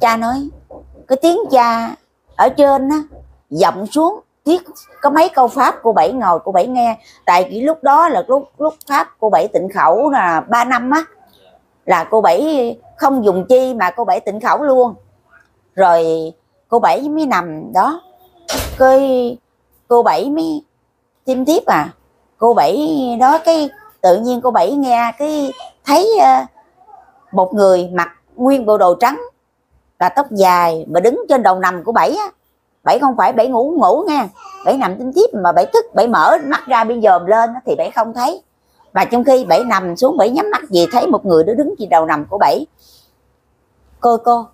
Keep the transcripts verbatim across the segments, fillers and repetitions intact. Cha nói cái tiếng cha ở trên á, giọng xuống tiếc có mấy câu pháp cô Bảy ngồi cô Bảy nghe. Tại vì lúc đó là lúc lúc pháp cô Bảy tịnh khẩu là ba năm á, là cô Bảy không dùng chi mà cô Bảy tịnh khẩu luôn. Rồi cô Bảy mới nằm đó, cái cô Bảy mới tiêm tiếp à. Cô Bảy đó cái tự nhiên cô Bảy nghe cái thấy uh, một người mặc nguyên bộ đồ trắng và tóc dài mà đứng trên đầu nằm của Bảy á. Bảy không phải Bảy ngủ ngủ nha, Bảy nằm tiêm tiếp mà Bảy thức, Bảy mở mắt ra bây giờ lên thì Bảy không thấy. Mà trong khi Bảy nằm xuống Bảy nhắm mắt gì thấy một người đó đứng trên đầu nằm của Bảy. Cô cô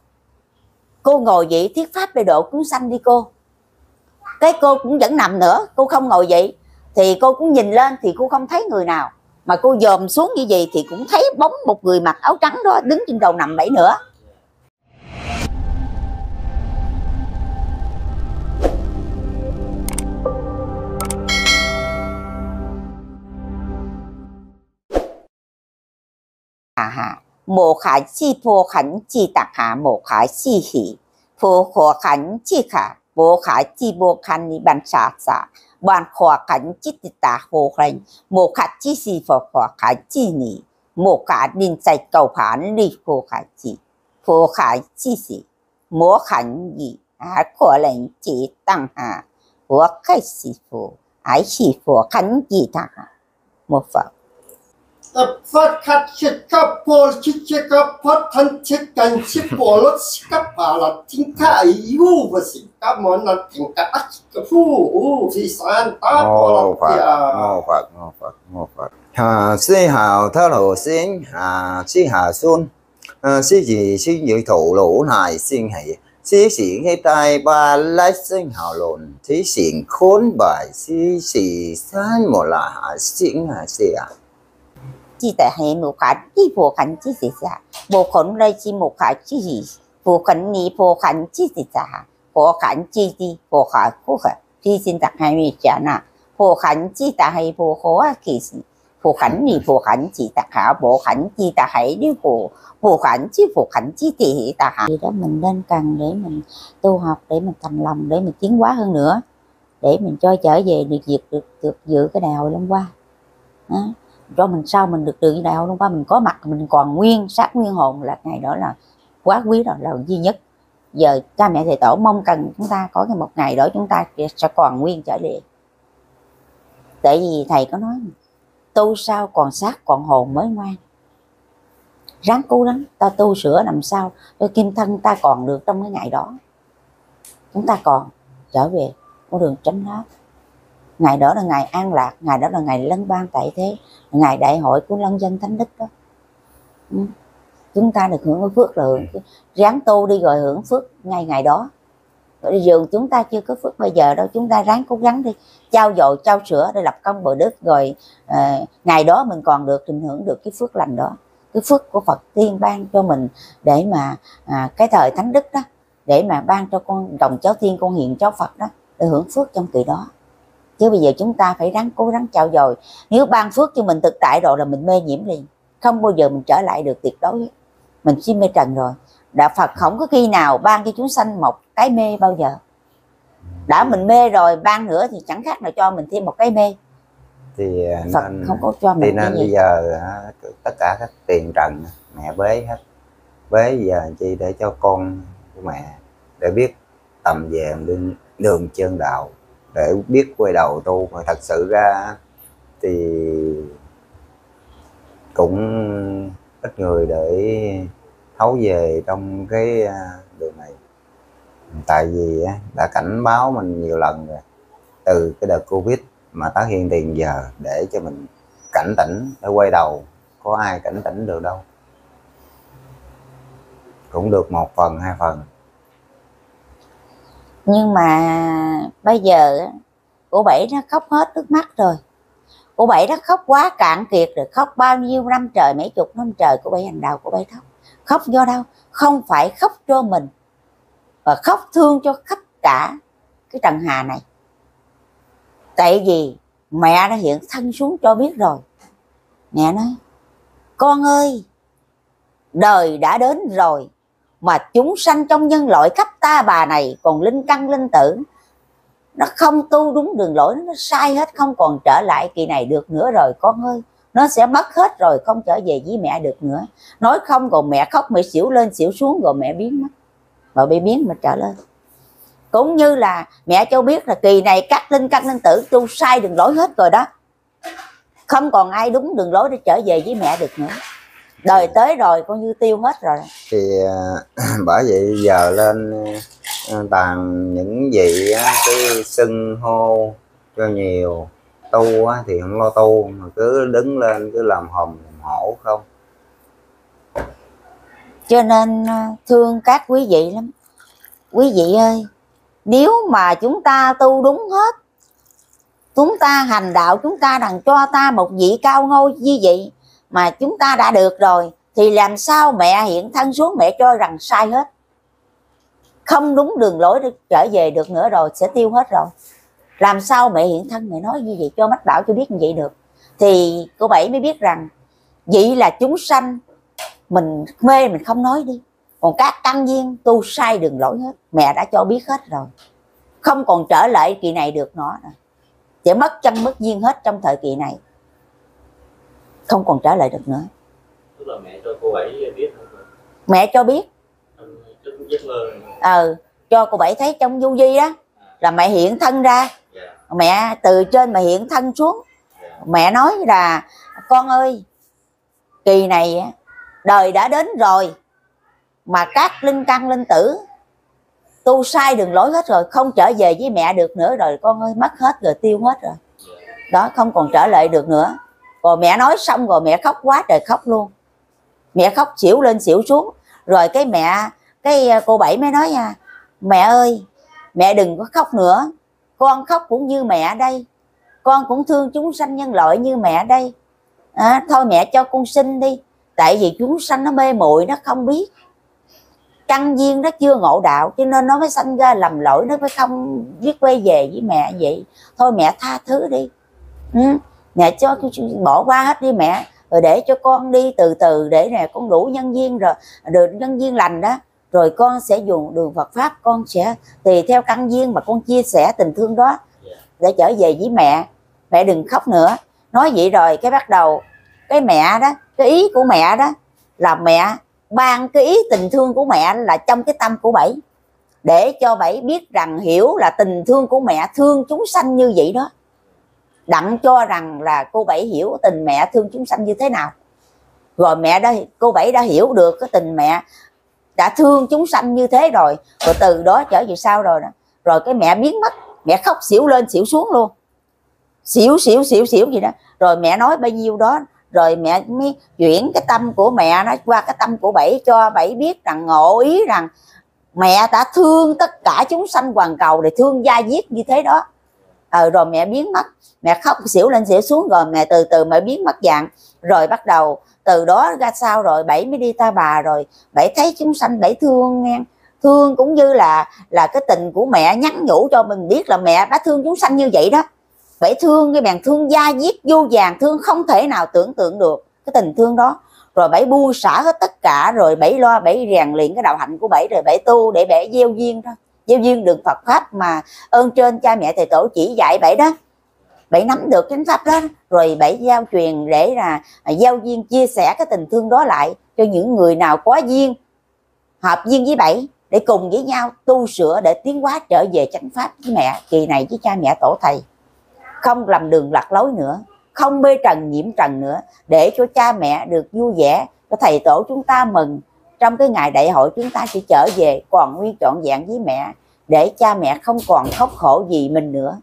Cô ngồi dậy thuyết pháp về độ cứu sanh đi cô. Cái cô cũng vẫn nằm nữa, cô không ngồi dậy. Thì cô cũng nhìn lên thì cô không thấy người nào, mà cô dòm xuống như vậy thì cũng thấy bóng một người mặc áo trắng đó đứng trên đầu nằm Bảy nữa. À hà, mô khả chi phô khánh chi tạc hà, mô khả chi hỉ, phô khô khánh chi khả, bố khả chi bố khánh ni bàn xa xa, bàn khóa khánh chi tì tà khô khánh, mô khả chi si phô khóa khả chi ni, mô khả ninh sai cầu khánh ni phô khả chi, phô khả chi si, mô khánh gì, á khóa lệnh chi tăng hà, phô khánh si phô, ái si phô khánh gì thẳng hà, mô phật. Tập phát khát chết các bộ chết chết các phát thân chết cánh chết bộ lốt các bà là tính thả yếu và xin các món là tính cả ác các phụ vì sáng ta bộ là kìa. Ngô Phật, Ngô Phật, Ngô Phật. Hà sĩ hào thơ lộ sinh, hà sĩ hà xuân, sĩ dị sinh dự thủ lũ nài sinh hỷ, sĩ sĩ ngay tai ba lách sinh hào lộn, sĩ sĩ khốn bài sĩ sĩ sáng một là hà sĩ hà sĩ à. Chỉ tại hệ mô khánh chi phô khánh chi xì xa, bồ khốn lây chi mô khánh chi hì, phô khánh ni phô khánh chi xì xa, phô khánh chi chi phô khá khô khá, phi xin tạc hai mê trả nạ, phô khánh chi tạc hệ phô khô á kì xì, phô khánh ni phô khánh chi tạc hạ, bồ khánh chi tạc hệ đi phô, phô khánh chi phô khánh chi tì hệ tạc hạ. Thì đó mình nên cần để mình tu học, để mình thành lòng, để mình tiến hóa hơn nữa, để mình cho trở về được việc được, được giữ cái đại hội Long Hoa. Đó. Rồi mình sau mình được tự đại hội Long Hoa, mình có mặt mình còn nguyên sát nguyên hồn là ngày đó là quá quý rồi, là duy nhất. Giờ cha mẹ thầy tổ mong cần chúng ta có cái một ngày đó chúng ta sẽ còn nguyên trở lại. Tại vì thầy có nói tu sao còn xác còn hồn mới ngoan. Ráng cố lắm, ta tu sửa làm sao cho kim thân ta còn được trong cái ngày đó. Chúng ta còn trở về con đường chánh pháp. Ngày đó là ngày an lạc, ngày đó là ngày lân ban tại thế, ngày đại hội của lân dân thánh đức đó. Ừ. Chúng ta được hưởng phước lượng, ráng tu đi rồi hưởng phước ngay ngày đó. Rồi dù chúng ta chưa có phước bây giờ đâu, chúng ta ráng cố gắng đi, trao dồi, trao sửa để lập công bồi đức. Rồi à, ngày đó mình còn được trình hưởng được cái phước lành đó, cái phước của Phật Tiên ban cho mình để mà à, cái thời thánh đức đó, để mà ban cho con đồng cháu Tiên, con hiền cháu Phật đó, để hưởng phước trong kỳ đó. Chứ bây giờ chúng ta phải ráng cố gắng trao dồi. Nếu ban phước cho mình thực tại rồi là mình mê nhiễm liền, không bao giờ mình trở lại được tuyệt đối. Mình chỉ mê trần rồi. Đạo Phật không có khi nào ban cho chúng sanh một cái mê bao giờ. Đã mình mê rồi ban nữa thì chẳng khác nào cho mình thêm một cái mê. Thì Phật nên, không có cho mình. Thì nên bây giờ tất cả các tiền trần mẹ bế hết. Bế giờ chi để cho con của mẹ để biết tầm về đường, đường chân đạo, để biết quay đầu tu. Mà thật sự ra thì cũng ít người để thấu về trong cái đường này. Tại vì đã cảnh báo mình nhiều lần rồi, từ cái đợt Covid mà tới hiện tiền giờ, để cho mình cảnh tỉnh, để quay đầu. Có ai cảnh tỉnh được đâu. Cũng được một phần, hai phần. Nhưng mà bây giờ cô Bảy nó khóc hết nước mắt rồi. Cô Bảy nó khóc quá cạn kiệt rồi. Khóc bao nhiêu năm trời, mấy chục năm trời cô Bảy hành đạo, cô Bảy khóc. Khóc do đâu? Không phải khóc cho mình, và khóc thương cho khắp cả cái trần hà này. Tại vì mẹ nó hiện thân xuống cho biết rồi. Mẹ nói con ơi, đời đã đến rồi, mà chúng sanh trong nhân loại khắp ta bà này còn linh căn linh tử, nó không tu đúng đường lối, nó sai hết, không còn trở lại kỳ này được nữa rồi con ơi. Nó sẽ mất hết rồi, không trở về với mẹ được nữa. Nói không còn mẹ khóc, mẹ xỉu lên xỉu xuống rồi mẹ biến mất. Rồi bị biến mà trở lên. Cũng như là mẹ cho biết là kỳ này các linh căn linh tử tu sai đường lối hết rồi đó. Không còn ai đúng đường lối để trở về với mẹ được nữa. Đời tới rồi coi như tiêu hết rồi. Thì bởi vậy giờ lên tàn những vị cái xưng hô cho nhiều. Tu á, thì không lo tu mà cứ đứng lên cứ làm hồng làm hổ không. Cho nên thương các quý vị lắm. Quý vị ơi, nếu mà chúng ta tu đúng hết, chúng ta hành đạo, chúng ta đặng cho ta một vị cao ngôi như vậy mà chúng ta đã được rồi, thì làm sao mẹ hiện thân xuống mẹ cho rằng sai hết, không đúng đường lối để trở về được nữa rồi, sẽ tiêu hết rồi. Làm sao mẹ hiện thân mẹ nói như vậy cho mách bảo cho biết như vậy được. Thì cô Bảy mới biết rằng vậy là chúng sanh mình mê mình không nói đi, còn các căn duyên tu sai đường lỗi hết, mẹ đã cho biết hết rồi, không còn trở lại kỳ này được nữa, sẽ mất chân mất duyên hết trong thời kỳ này, không còn trở lại được nữa. Tức là mẹ cho cô Bảy biết không? Mẹ cho biết ờ, cho cô Bảy thấy trong Du Di đó là mẹ hiện thân ra, mẹ từ trên mà hiện thân xuống, mẹ nói là con ơi, kỳ này đời đã đến rồi mà các linh căn linh tử tu sai đường lối hết rồi, không trở về với mẹ được nữa rồi con ơi, mất hết rồi, tiêu hết rồi đó, không còn trở lại được nữa. Rồi mẹ nói xong rồi mẹ khóc quá trời khóc luôn, mẹ khóc xỉu lên xỉu xuống. Rồi cái mẹ, cái cô Bảy mới nói nha, mẹ ơi, mẹ đừng có khóc nữa, con khóc cũng như mẹ đây, con cũng thương chúng sanh nhân loại như mẹ đây à, thôi mẹ cho con xin đi. Tại vì chúng sanh nó mê muội, nó không biết căn duyên, nó chưa ngộ đạo, cho nên nó mới sanh ra lầm lỗi, nó mới không biết quay về với mẹ vậy. Thôi mẹ tha thứ đi, ừ, mẹ cho bỏ qua hết đi mẹ, rồi để cho con đi từ từ, để nè con đủ nhân duyên rồi, được nhân duyên lành đó, rồi con sẽ dùng đường Phật Pháp, con sẽ tùy theo căn duyên mà con chia sẻ tình thương đó để trở về với mẹ. Mẹ đừng khóc nữa. Nói vậy rồi cái bắt đầu cái mẹ đó, cái ý của mẹ đó là mẹ ban cái ý tình thương của mẹ là trong cái tâm của Bảy, để cho Bảy biết rằng hiểu là tình thương của mẹ thương chúng sanh như vậy đó, đặng cho rằng là cô Bảy hiểu tình mẹ thương chúng sanh như thế nào. Rồi mẹ đó, cô Bảy đã hiểu được cái tình mẹ đã thương chúng sanh như thế rồi, rồi từ đó trở về sau rồi đó. Rồi cái mẹ biến mất, mẹ khóc xỉu lên xỉu xuống luôn, xỉu xỉu xỉu xỉu gì đó. Rồi mẹ nói bao nhiêu đó, rồi mẹ mới chuyển cái tâm của mẹ nó qua cái tâm của Bảy, cho Bảy biết rằng ngộ ý rằng mẹ đã thương tất cả chúng sanh hoàn cầu, để thương gia diết như thế đó. Ờ, rồi mẹ biến mất, mẹ khóc xỉu lên xỉu xuống, rồi mẹ từ từ mẹ biến mất dạng. Rồi bắt đầu từ đó ra sao rồi Bảy mới đi ta bà, rồi Bảy thấy chúng sanh Bảy thương nghe, thương cũng như là là cái tình của mẹ nhắn nhủ cho mình biết là mẹ đã thương chúng sanh như vậy đó. Bảy thương cái bàn thương gia diết vô vàng, thương không thể nào tưởng tượng được cái tình thương đó. Rồi Bảy buông xả hết tất cả, rồi Bảy lo, Bảy rèn luyện cái đạo hạnh của Bảy, rồi Bảy tu để Bảy gieo duyên thôi, gieo duyên được Phật Pháp mà ơn trên cha mẹ thầy tổ chỉ dạy Bảy đó. Bảy nắm được chánh pháp đó, rồi Bảy giao truyền để là giao duyên, chia sẻ cái tình thương đó lại cho những người nào có duyên, hợp duyên với Bảy, để cùng với nhau tu sửa để tiến hóa trở về chánh pháp với mẹ, kỳ này với cha mẹ tổ thầy, không làm đường lạc lối nữa, không mê trần nhiễm trần nữa, để cho cha mẹ được vui vẻ, cho thầy tổ chúng ta mừng. Trong cái ngày đại hội chúng ta sẽ trở về còn nguyên trọn vẹn với mẹ, để cha mẹ không còn khóc khổ gì mình nữa.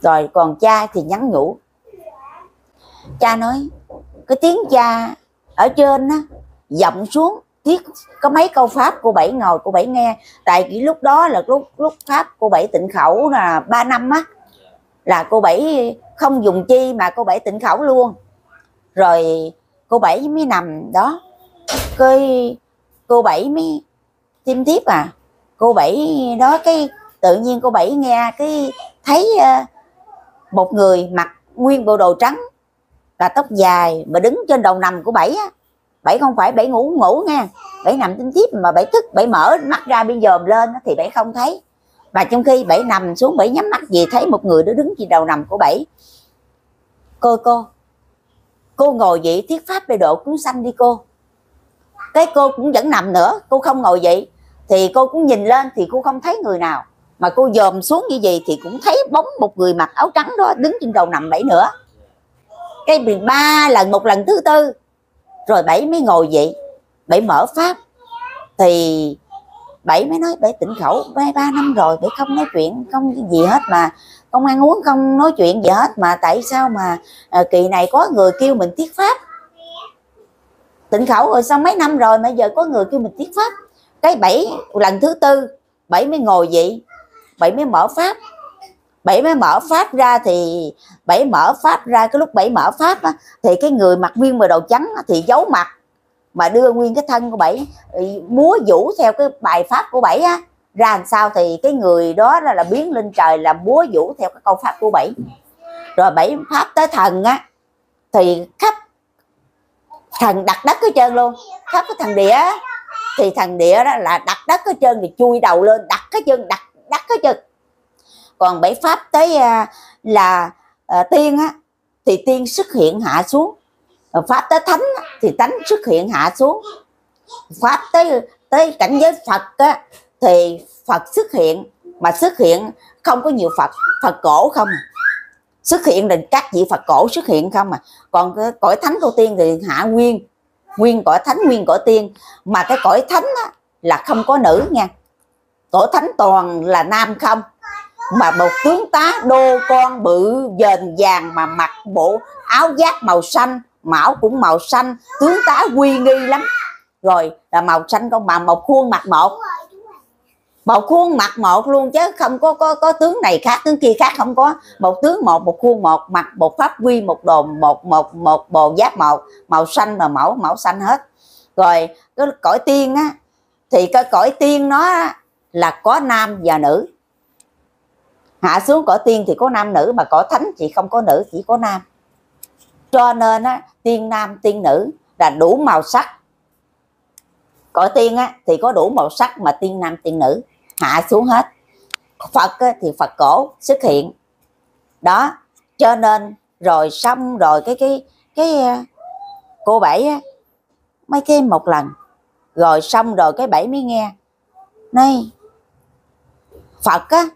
Rồi còn cha thì nhắn nhủ, cha nói cái tiếng cha ở trên á, giọng xuống thiết có mấy câu pháp cô Bảy ngồi cô Bảy nghe. Tại vì lúc đó là lúc lúc pháp cô Bảy tịnh khẩu là ba năm á, là cô Bảy không dùng chi mà cô Bảy tịnh khẩu luôn. Rồi cô Bảy mới nằm đó, cái cô Bảy mới tiêm tiếp à, cô Bảy đó cái tự nhiên cô Bảy nghe cái thấy một người mặc nguyên bộ đồ trắng và tóc dài mà đứng trên đầu nằm của Bảy á, Bảy không phải bảy ngủ ngủ nha, bảy nằm tính tiếp mà bảy thức, bảy mở mắt ra bên dòm lên thì bảy không thấy. Và trong khi bảy nằm xuống, bảy nhắm mắt về thấy một người đó đứng trên đầu nằm của bảy. Cô cô, cô ngồi dậy thuyết pháp về độ chúng sanh đi cô. Cái cô cũng vẫn nằm nữa, cô không ngồi dậy. Thì cô cũng nhìn lên thì cô không thấy người nào. Mà cô dòm xuống như vậy thì cũng thấy bóng một người mặc áo trắng đó đứng trên đầu nằm bảy nữa. Cái ba lần, một lần thứ tư rồi bảy mới ngồi dậy, bảy mở pháp. Thì bảy mới nói, bảy tỉnh khẩu ba năm rồi, bảy không nói chuyện, không gì hết mà, không ăn uống, không nói chuyện gì hết mà, tại sao mà à, kỳ này có người kêu mình thuyết pháp. Tỉnh khẩu rồi, sau mấy năm rồi mà giờ có người kêu mình thuyết pháp. Cái bảy lần thứ tư, bảy mới ngồi dậy, bảy mới mở pháp. Bảy mới mở pháp ra thì bảy mở pháp ra, cái lúc bảy mở pháp á, thì cái người mặc nguyên mà đồ trắng á, thì giấu mặt mà đưa nguyên cái thân của bảy múa vũ theo cái bài pháp của bảy á, ra làm sao thì cái người đó là, là biến lên trời là múa vũ theo cái câu pháp của bảy. Rồi bảy pháp tới thần á thì khắp thần đặt đất hết trơn luôn, khắp cái thần địa á, thì thần địa đó là đặt đất hết trơn, thì chui đầu lên đặt hết trơn, đặt đất hết trơn. Còn bảy pháp tới là tiên á, thì tiên xuất hiện hạ xuống. Pháp tới thánh á, thì thánh xuất hiện hạ xuống. Pháp tới tới cảnh giới Phật á, thì Phật xuất hiện. Mà xuất hiện không có nhiều Phật, Phật cổ không. Xuất hiện là các vị Phật cổ xuất hiện không à. Còn cái cõi thánh của tiên thì hạ nguyên. Nguyên cõi thánh, nguyên cõi tiên. Mà cái cõi thánh á, là không có nữ nha. Cõi thánh toàn là nam không. Mà một tướng tá đô con bự dền vàng mà mặc bộ áo giáp màu xanh, mão cũng màu xanh, tướng tá uy nghi lắm. Rồi là màu xanh con mà một khuôn mặt một. Một khuôn mặt một luôn chứ không có có có tướng này khác, tướng kia khác không có. Một tướng một, một khuôn một, mặc một pháp quy, một đồn, một một một bộ giáp một, màu xanh mà mẫu màu xanh hết. Rồi cái cõi tiên á thì cái cõi tiên nó là có nam và nữ. Hạ xuống cõi tiên thì có nam nữ, mà cõi thánh thì không có nữ, chỉ có nam. Cho nên á, tiên nam tiên nữ là đủ màu sắc. Cõi tiên á, thì có đủ màu sắc mà tiên nam tiên nữ hạ xuống hết. Phật á, thì Phật cổ xuất hiện. Đó, cho nên rồi xong rồi cái cái cái cô bảy á, mấy cái một lần. Rồi xong rồi cái bảy mới nghe. Này Phật á,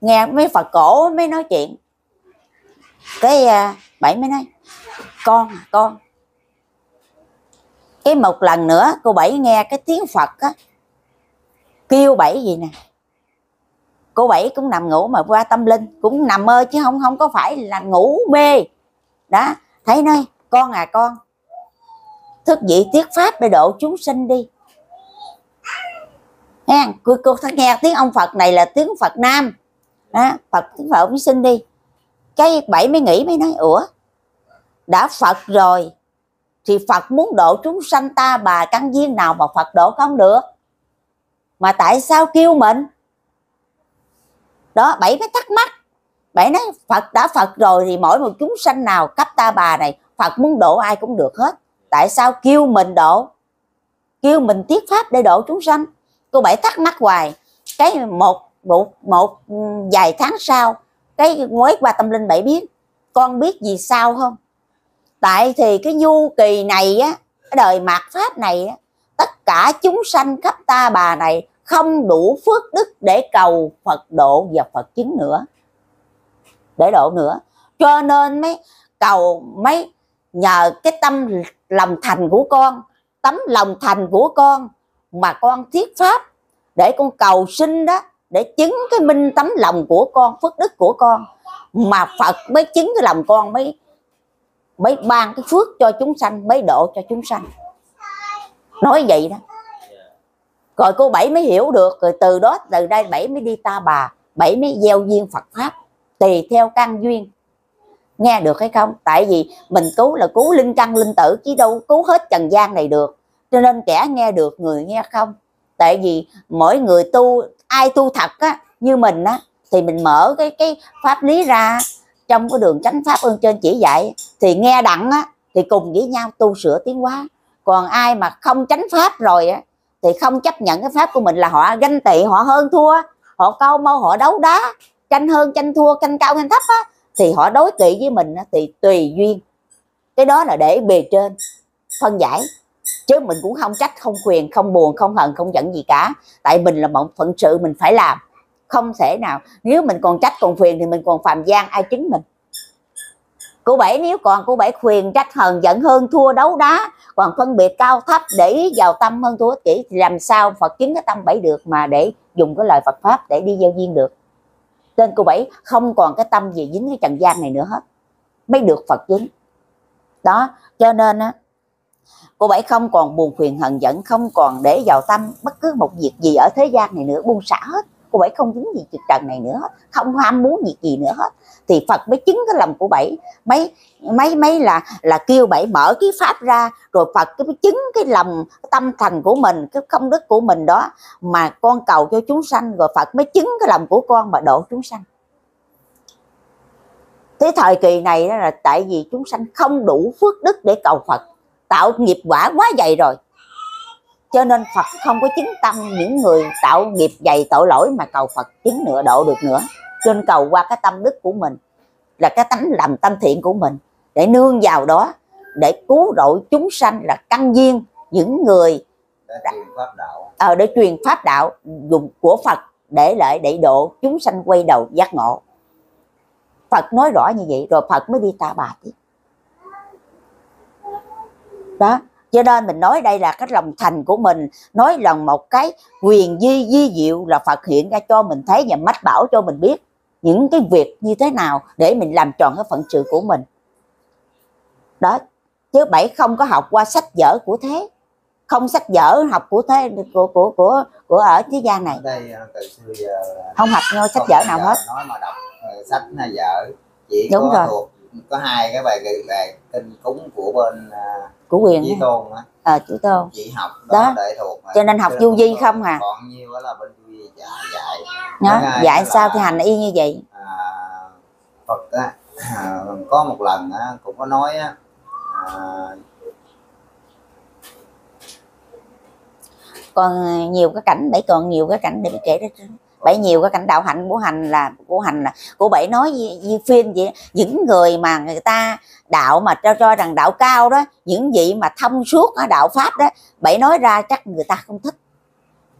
nghe mấy Phật cổ mới nói chuyện. Cái uh, bảy mới nói con con. Cái một lần nữa cô bảy nghe cái tiếng Phật á kêu bảy gì nè. Cô bảy cũng nằm ngủ mà qua tâm linh, cũng nằm mơ chứ không không có phải là ngủ mê. Đó, thấy nói con à con. Thức dậy thuyết pháp để độ chúng sinh đi. Nghe, cô, cô nghe tiếng ông Phật này là tiếng Phật Nam. Đó, Phật tiếng Phật cũng xin đi. Cái bảy mới nghĩ mới nói ủa, đã Phật rồi thì Phật muốn độ chúng sanh ta bà căn duyên nào mà Phật độ không được, mà tại sao kêu mình? Đó, bảy mới thắc mắc. Bảy nói Phật đã Phật rồi thì mỗi một chúng sanh nào cấp ta bà này Phật muốn độ ai cũng được hết, tại sao kêu mình độ, kêu mình thuyết pháp để độ chúng sanh? Cô bảy thắc mắc hoài. Cái một Một, một vài tháng sau cái mới qua tâm linh bảy biết. Con biết vì sao không? Tại thì cái du kỳ này á, cái đời mạt pháp này á, tất cả chúng sanh khắp ta bà này không đủ phước đức để cầu Phật độ và Phật chứng nữa, để độ nữa. Cho nên mấy cầu mấy nhờ cái tâm lòng thành của con, tấm lòng thành của con mà con thuyết pháp để con cầu sinh đó, để chứng cái minh tấm lòng của con, phước đức của con, mà Phật mới chứng cái lòng con, mới mới ban cái phước cho chúng sanh, mới độ cho chúng sanh. Nói vậy đó. Rồi cô bảy mới hiểu được. Rồi từ đó, từ đây bảy mới đi ta bà, bảy mới gieo duyên Phật pháp tùy theo căn duyên. Nghe được hay không? Tại vì mình cứu là cứu linh căn linh tử, chứ đâu cứu hết trần gian này được. Cho nên kẻ nghe được, người nghe không. Tại vì mỗi người tu, ai tu thật á, như mình á, thì mình mở cái cái pháp lý ra trong cái đường chánh pháp ơn trên chỉ dạy, thì nghe đặng á, thì cùng với nhau tu sửa tiến hóa. Còn ai mà không tránh pháp rồi á, thì không chấp nhận cái pháp của mình là họ ganh tị, họ hơn thua, họ câu mâu, họ đấu đá, tranh hơn tranh thua, tranh cao tranh thấp á, thì họ đối kỵ với mình á, thì tùy duyên. Cái đó là để bề trên phân giải, chứ mình cũng không trách, không khuyên, không buồn, không hận, không giận gì cả. Tại mình là một phận sự mình phải làm, không thể nào nếu mình còn trách còn khuyên thì mình còn phàm gian, ai chứng mình. Cô Bảy nếu còn cô Bảy khuyên trách hờn giận hơn thua đấu đá, còn phân biệt cao thấp để ý vào tâm hơn thua chỉ, làm sao Phật chứng cái tâm Bảy được mà để dùng cái lời Phật pháp để đi gieo duyên được. Nên cô Bảy không còn cái tâm gì dính cái trần gian này nữa hết, mới được Phật chứng đó. Cho nên á, cô Bảy không còn buồn phiền hận giận, không còn để vào tâm bất cứ một việc gì ở thế gian này nữa, buông xả hết. Cô Bảy không dính gì trực trần này nữa hết, không ham muốn việc gì nữa hết, thì Phật mới chứng cái lòng của Bảy, mấy mấy mấy là là kêu Bảy mở cái pháp ra, rồi Phật mới chứng cái lòng tâm thành của mình, cái công đức của mình đó mà con cầu cho chúng sanh, rồi Phật mới chứng cái lòng của con mà độ chúng sanh. Thế thời kỳ này đó là tại vì chúng sanh không đủ phước đức để cầu Phật, tạo nghiệp quả quá dày rồi, cho nên Phật không có chứng tâm những người tạo nghiệp dày tội lỗi mà cầu Phật chứng nữa, độ được nữa. Cho nên cầu qua cái tâm đức của mình, là cái tánh làm tâm thiện của mình, để nương vào đó để cứu độ chúng sanh, là căn duyên những người để truyền pháp đạo, à, để truyền pháp đạo dùng của Phật để lại để độ chúng sanh quay đầu giác ngộ. Phật nói rõ như vậy rồi Phật mới đi ta bà tiếp đó. Cho nên mình nói đây là cái lòng thành của mình, nói lòng một cái quyền di di diệu là Phật hiện ra cho mình thấy và mách bảo cho mình biết những cái việc như thế nào để mình làm tròn cái phận sự của mình đó. Chứ Bảy không có học qua sách vở của thế, không sách vở học của thế của của của của ở thế gian này đây, xưa không học ngôi sách vở nào hết. Nói mà đọc sách là vở chỉ đúng có rồi. Thuộc có hai cái bài bài kinh cúng của bên của Quyền Chí Tôn á, à, Chí Tôn chỉ học đó, đó. Để thuộc cho nên học Du Di không à, còn nhiêu đó là bên Du Di dạy nó dạy, dạy sao thì hành y như vậy. À, Phật á, à, có một lần á, cũng có nói á, à, còn nhiều cái cảnh Bảy còn nhiều cái cảnh để kể đó chứ. Bảy nhiều cái cảnh đạo hạnh của hành là của hành là của Bảy nói như, như phim vậy. Những người mà người ta đạo mà cho cho rằng đạo cao đó, những vị mà thông suốt ở đạo pháp đó, Bảy nói ra chắc người ta không thích.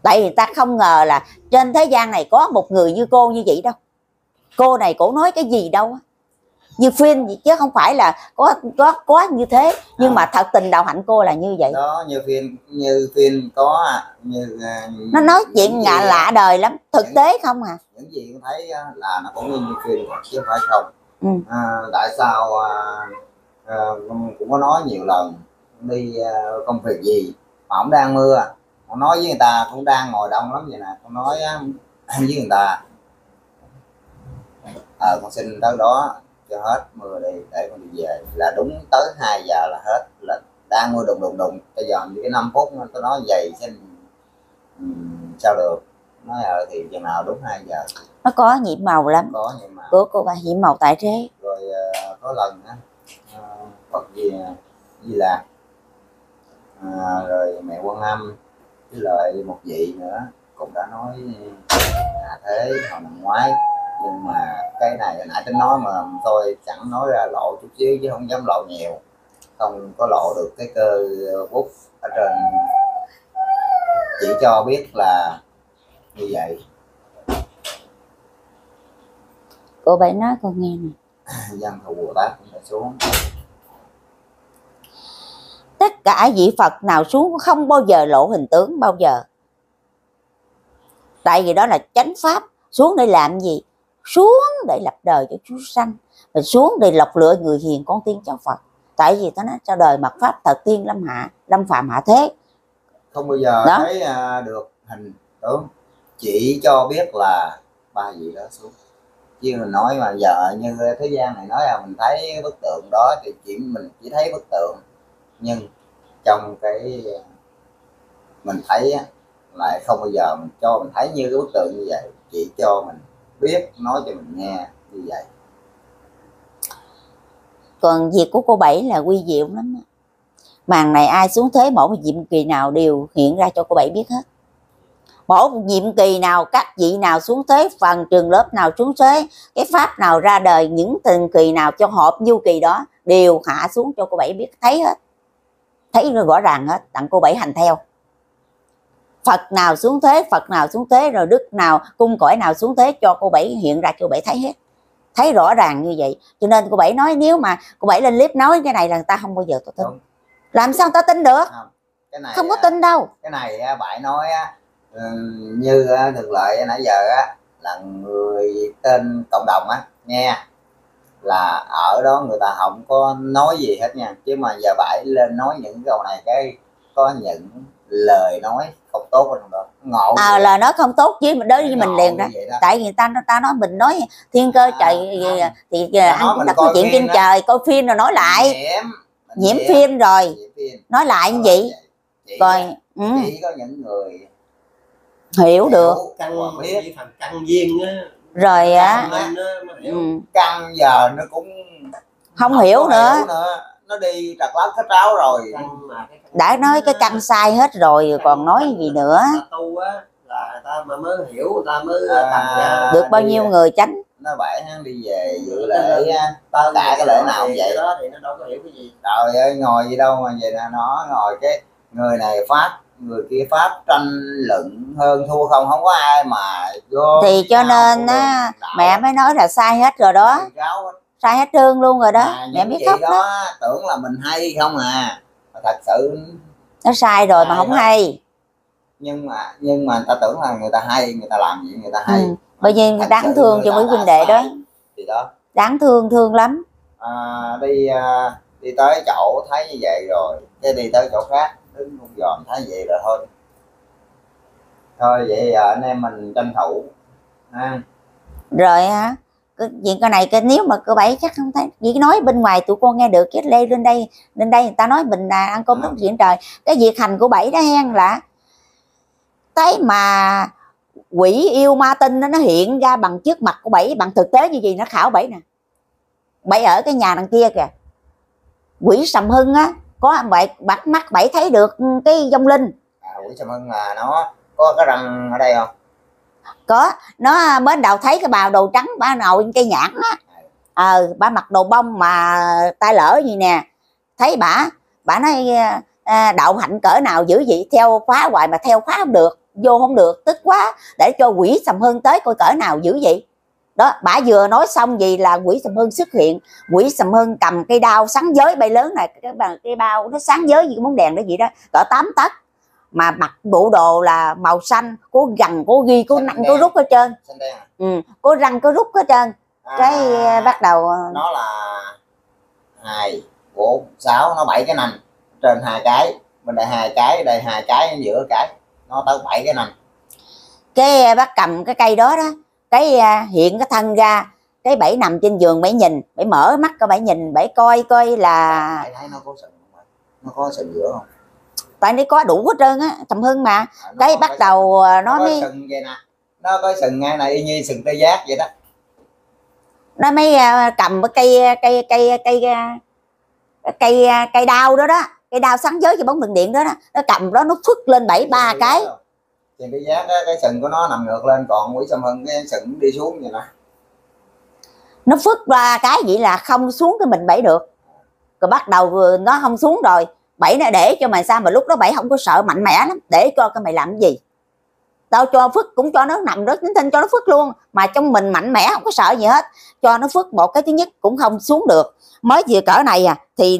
Tại người ta không ngờ là trên thế gian này có một người như cô như vậy đâu. Cô này cổ nói cái gì đâu, như phim vậy, chứ không phải là có có có như thế. Nhưng à, mà thật tình đạo hạnh cô là như vậy đó, như phim như phim có như, như nó nói chuyện ngạ lạ, lạ đời lắm, thực những, tế không à, những gì cũng thấy là nó cũng như phim chứ không phải không. Ừ. À, tại sao à, à, cũng có nói nhiều lần đi à, công việc gì mà ổng đang mưa, ổng nói với người ta cũng đang ngồi đông lắm vậy nè, con nói với người ta à, con xin tới đó cho hết mưa đi để con đi về, là đúng tới hai giờ là hết, là đang mưa đùng đùng đùng, bây giờ như cái năm phút tôi nói vậy xin ừ, sao được. Nói ờ thì chừng nào đúng hai giờ. Nó có nhiệm màu lắm, có nhiệm màu của cô bà nhiệm màu tại thế. Rồi uh, có lần á uh, Phật gì gì là uh, rồi mẹ Quan Âm với lại một vị nữa cũng đã nói à, thế hồi năm ngoái. Nhưng mà cái này hồi nãy tính nói mà tôi chẳng nói ra, lộ chút xíu chứ không dám lộ nhiều, không có lộ được cái cơ bút ở trên, chỉ cho biết là như vậy. Cô Bảy nói con nghe nè. Văn thù Bồ Tát cũng đã xuống, tất cả vị Phật nào xuống không bao giờ lộ hình tướng bao giờ. Tại vì đó là chánh pháp, xuống để làm gì? Xuống để lập đời cho chúng sanh, mình xuống để lọc lựa người hiền con tiên cháu Phật. Tại vì nó nói cho đời mật pháp thật tiên lâm hạ, lâm phạm hạ thế, không bao giờ đó thấy được hình tướng, chỉ cho biết là ba vị đó xuống. Chứ mình nói mà giờ như thế gian này nói là mình thấy cái bức tượng đó thì chỉ mình chỉ thấy bức tượng, nhưng trong cái mình thấy lại không bao giờ mình cho mình thấy như cái bức tượng như vậy, chỉ cho mình biết, nói cho mình nghe như vậy. Còn việc của cô Bảy là quy diệu lắm. màn này ai xuống thế mỗi một nhiệm kỳ nào đều hiện ra cho cô Bảy biết hết. Mỗi một nhiệm kỳ nào, các vị nào xuống thế, phần trường lớp nào xuống thế, cái pháp nào ra đời, những từng kỳ nào cho họp du kỳ đó đều hạ xuống cho cô Bảy biết, thấy hết, thấy rõ ràng hết, tặng cô Bảy hành theo. Phật nào xuống thế, Phật nào xuống thế, rồi đức nào, cung cõi nào xuống thế cho cô Bảy hiện ra, cô Bảy thấy hết, thấy rõ ràng như vậy. Cho nên cô Bảy nói, nếu mà cô Bảy lên clip nói cái này là người ta không bao giờ tôi tin. Đúng. Làm sao người ta tin được? Không, cái này, không có tin đâu. Cái này Bảy nói như ngược lại nãy giờ là người tên cộng đồng á nghe, là ở đó người ta không có nói gì hết nha, chứ mà giờ Bảy lên nói những câu này cái có những lời nói không tốt của nó ngộ. À, lời nói không tốt với mình đối với mình liền đó. đó. Tại vì ta ta nói mình nói thiên cơ à, trời không. thì anh đặt cái chuyện trên trời, coi phim rồi nói lại. Nhiễm, nhiễm, nhiễm phim rồi. Nhiễm phim. Nói lại như vậy. Chỉ, rồi, ừ. chỉ có những người hiểu, hiểu được căn biết thành căn duyên á. Rồi á. Căn giờ nó cũng không hiểu nữa. Hiểu nữa. Nó đi trật lát hết ráo rồi, đã nói cái căn sai hết rồi, căn còn nói gì nữa. Tu á là ta mà mới hiểu, ta mới à, được bao nhiêu về. Người tránh nó vậy đi về dự lễ ta cả cái lễ nào vậy đó thì nó đâu có hiểu cái gì. Trời ơi, ngồi gì đâu mà vậy là nó ngồi cái người này phát người kia phát, tranh luận hơn thua không, không có ai mà vô. Thì cho nên á mẹ mới nói là sai hết rồi đó, sai hết trơn luôn rồi đó. À, mẹ biết khóc đó, đó tưởng là mình hay không à, mà thật sự nó sai rồi, hay mà không đó. Hay nhưng mà nhưng mà người ta tưởng là người ta hay, người ta làm gì người ta hay. Ừ. Bởi vì đáng thương cho mấy huynh đệ đó. Thì đó đáng thương, thương lắm. À, đi à, đi tới chỗ thấy như vậy rồi chứ đi tới chỗ khác đứng không dòm thấy vậy rồi thôi thôi vậy à, anh em mình tranh thủ à. Rồi hả? Chuyện cái này cái nếu mà cô Bảy chắc không thấy, chỉ nói bên ngoài tụi con nghe được, cái lê lên đây lên đây người ta nói mình là ăn cơm nói chuyện trời. Cái việc hành của Bảy đó hen là tới mà quỷ yêu ma tinh đó, nó hiện ra bằng trước mặt của Bảy, bằng thực tế như gì nó khảo Bảy nè. Bảy ở cái nhà đằng kia kìa, quỷ Sầm Hưng á, có vậy bắt mắt Bảy thấy được cái vong linh. À, quỷ Sầm Hưng là nó có cái răng ở đây không? Có, nó mới đầu thấy cái bà đồ trắng, bà nội cây nhãn á, ờ à, bà mặc đồ bông mà tay lỡ gì nè, thấy bà bà nói à, đạo hạnh cỡ nào dữ vậy, theo khóa hoài mà theo khóa không được, vô không được, tức quá để cho quỷ Sầm Hương tới coi cỡ nào dữ vậy đó. Bà vừa nói xong gì là quỷ Sầm Hương xuất hiện. Quỷ Sầm Hương cầm cây đao sáng giới bay lớn này, cái bàn cây bao nó sáng giới như cái bóng đèn đó vậy đó, cỡ tám tấc, mà mặc bộ đồ là màu xanh, có gằn, có ghi, có nặng, có rút hết trơn. Ừ, có răng, có rút hết trơn. À, cái bắt đầu nó là hai, bốn, sáu, nó bảy cái nành, trên hai cái, mình đây hai cái, đây hai cái, giữa cái, nó tới bảy cái nành. Cái bác cầm cái cây đó đó, cái hiện cái thân ra, cái Bảy nằm trên giường, Bảy nhìn, Bảy mở mắt coi, Bảy nhìn, Bảy coi coi là Bảy thấy nó có sừng không? Nó có sừng giữa không? Tại nó có đủ hết trơn á, Sầm Hưng mà. À, cái bắt đầu sừng, nó mới nó có sừng ngay này y như sừng tê giác vậy đó. Nó mới cầm cây cây cây cây cây cây đao đó đó, cây đao sáng giới cho bóng bình điện đó đó, nó cầm đó nó phất lên bảy ba cái. Sừng tê giác đó, cái sừng của nó nằm ngược lên, còn quỷ Sầm Hưng cái sừng đi xuống vậy nè. Nó phất ba cái vậy là không xuống cái mình Bảy được. Rồi bắt đầu vừa nó không xuống rồi, Bảy nó để cho mày sao mà lúc đó Bảy không có sợ, mạnh mẽ lắm, để cho cái mày làm cái gì tao cho phức, cũng cho nó nằm đó, tính cho nó phức luôn, mà trong mình mạnh mẽ không có sợ gì hết, cho nó phức một cái thứ nhất cũng không xuống được, mới vừa cỡ này à thì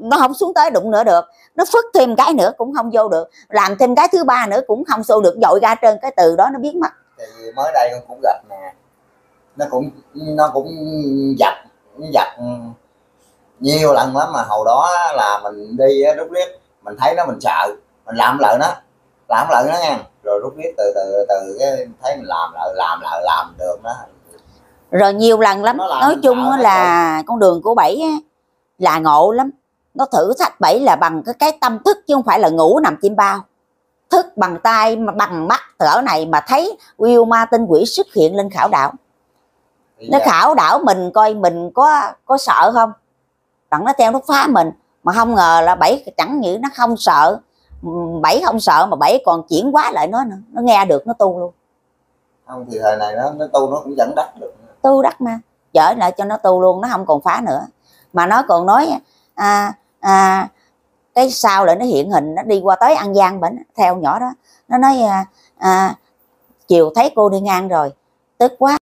nó không xuống tới đụng nữa được, nó phức thêm cái nữa cũng không vô được, làm thêm cái thứ ba nữa cũng không xô được, dội ra trên cái từ đó nó biến mất. Thì mới đây con cũng gặp nè, nó cũng nó cũng giật giật nhiều lần lắm, mà hồi đó là mình đi rút riết mình thấy nó mình sợ, mình làm lợi nó làm lợi nó nha, rồi rút riết từ từ từ cái thấy mình làm lợi làm lợi làm được nó rồi nhiều lần lắm. Nói chung là rồi. Con đường của Bảy là ngộ lắm, nó thử thách Bảy là bằng cái cái tâm thức chứ không phải là ngủ nằm chim bao, thức bằng tay bằng mắt cỡ này mà thấy yêu ma tinh quỷ xuất hiện lên khảo đảo. Nó khảo đảo mình coi mình có có sợ không, bằng nó theo nó phá mình, Mà không ngờ là Bảy chẳng những nó không sợ, Bảy không sợ mà Bảy còn chuyển hóa lại nó nữa. Nó nghe được nó tu luôn. Không thì thời này nó, nó tu nó cũng dẫn đắc được. Tu đắc mà, trở lại cho nó tu luôn, nó không còn phá nữa. Mà nó còn nói à, à, cái sao lại nó hiện hình, nó đi qua tới An Giang bển theo nhỏ đó. Nó nói à, à, chiều thấy cô đi ngang rồi, tức quá